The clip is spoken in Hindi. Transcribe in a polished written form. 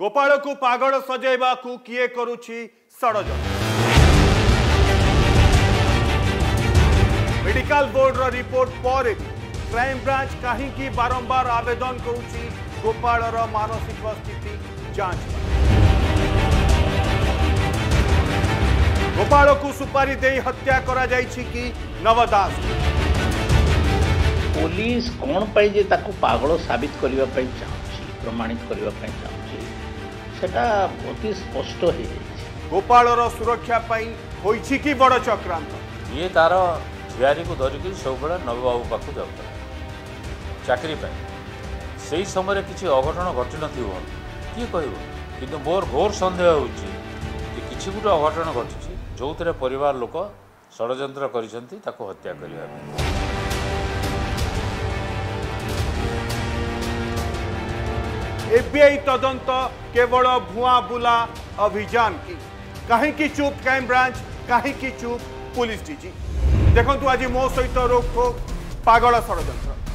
गोपाल को पागल सजाइवा किए करुछि मेडिकल बोर्ड रा रिपोर्ट पर क्राइम ब्रांच कहीं बारंबार आवेदन करुछि गोपाल रा मानसिक स्थिति जांच। गोपाल को सुपारी दे हत्या करा जाइछि कि नवदास पुलिस कौन पाई पागल साबित करने चाहूँगी प्रमाणित करने चाहूँगी अति स्पष्ट हो गोपाल सुरक्षा कि बड़ चक्रांत ये तार झियारी को धरिकी सब बेला नवबाबू पाक जाऊता चाकरी से समय किसी अघटन घटी न किए कह कि मोर घोर सन्देह होगी गोटे अघटन घटी जो थे परिवार लोक षड्यंत्र कर हत्या करने। एफबीआई तदंत केवल भुआ बुला अभियान की कहीं की चुप क्राइम ब्रांच कहीं की चुप पुलिस डीजी देखु आज मो सहित रोकठोक पागल षड्यंत्र।